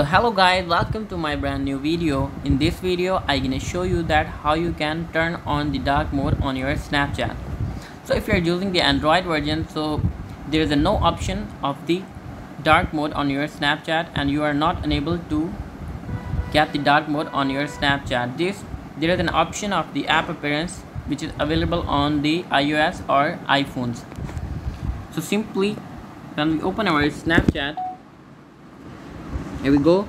So hello guys, welcome to my brand new video. In this video I'm gonna show you that how you can turn on the dark mode on your Snapchat. So if you're using the Android version, so there's no option of the dark mode on your Snapchat and you are not unable to get the dark mode on your Snapchat. There is an option of the app appearance which is available on the iOS or iPhones. So simply when we open our Snapchat, here we go,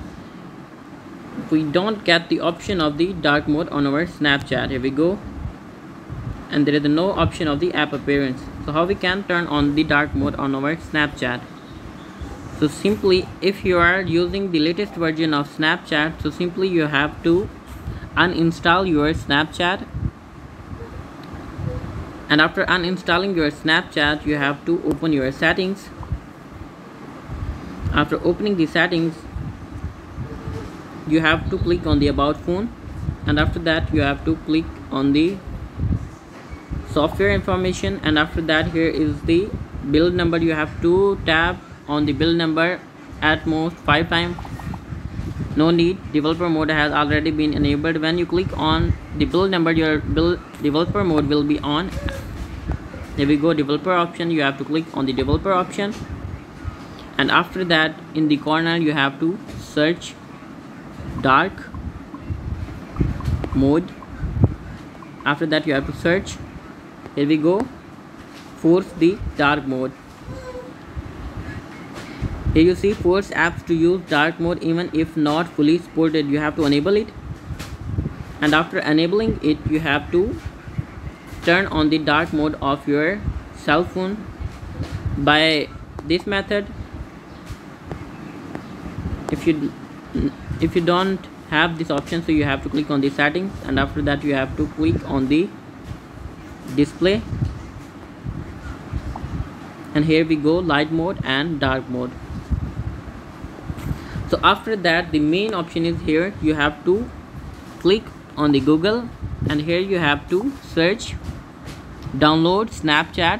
we don't get the option of the dark mode on our Snapchat. Here we go, and there is no option of the app appearance. So how we can turn on the dark mode on our Snapchat? So simply, if you are using the latest version of Snapchat, so simply you have to uninstall your Snapchat, and after uninstalling your Snapchat you have to open your settings. After opening the settings you have to click on the About Phone, and after that you have to click on the software information, and after that here is the build number. You have to tap on the build number at most 5 times. No need, developer mode has already been enabled. When you click on the build number, your developer mode will be on. There we go, developer option, you have to click on the developer option, and after that in the corner you have to search dark mode. After that you have to search, here we go, force the dark mode. Here you see force apps to use dark mode even if not fully supported. You have to enable it, and after enabling it you have to turn on the dark mode of your cell phone by this method. If you don't have this option, so you have to click on the settings, and after that you have to click on the display, and here we go, light mode and dark mode. So after that the main option is here, you have to click on the Google, and here you have to search download Snapchat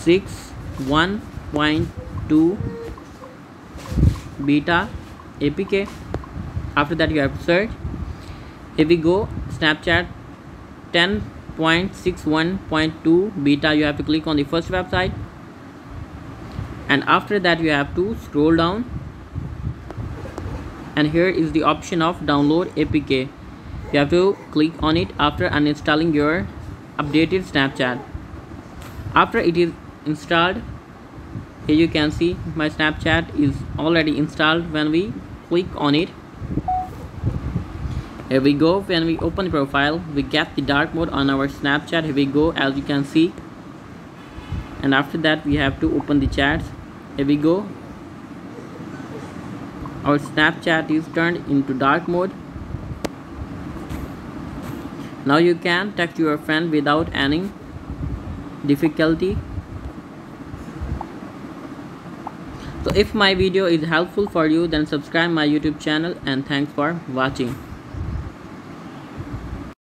6.1.2 beta APK. After that you have to search, here we go, Snapchat 10.61.2 beta. You have to click on the first website, and after that you have to scroll down, and here is the option of download APK. You have to click on it after uninstalling your updated Snapchat. After it is installed, here you can see my Snapchat is already installed. When we click on it, here we go, when we open the profile we get the dark mode on our Snapchat. Here we go, as you can see, and after that we have to open the chats. Here we go, our Snapchat is turned into dark mode. Now you can text your friend without any difficulty. So if my video is helpful for you, then subscribe my YouTube channel, and thanks for watching.